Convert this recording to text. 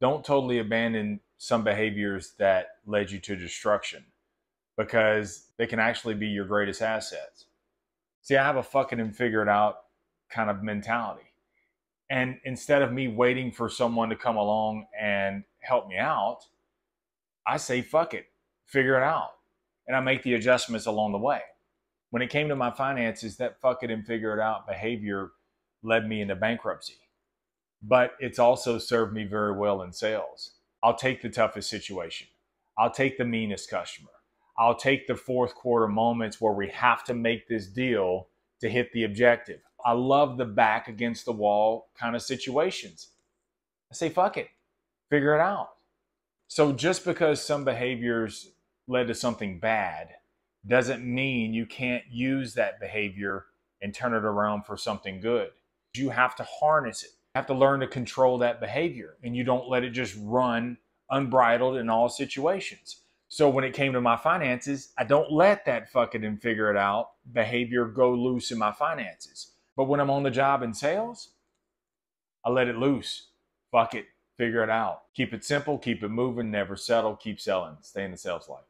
don't totally abandon some behaviors that led you to destruction, because they can actually be your greatest assets. See, I have a fucking and figure it out kind of mentality. And instead of me waiting for someone to come along and help me out, I say, fuck it, figure it out. And I make the adjustments along the way. When it came to my finances, that fuck it and figure it out behavior led me into bankruptcy. But it's also served me very well in sales. I'll take the toughest situation. I'll take the meanest customer. I'll take the fourth quarter moments where we have to make this deal to hit the objective. I love the back against the wall kind of situations. I say, fuck it, figure it out. So just because some behaviors led to something bad doesn't mean you can't use that behavior and turn it around for something good. You have to harness it. You have to learn to control that behavior, and you don't let it just run unbridled in all situations. So when it came to my finances, I don't let that fuck it and figure it out behavior go loose in my finances. But when I'm on the job in sales, I let it loose. Fuck it, figure it out. Keep it simple, keep it moving, never settle, keep selling, stay in the sales life.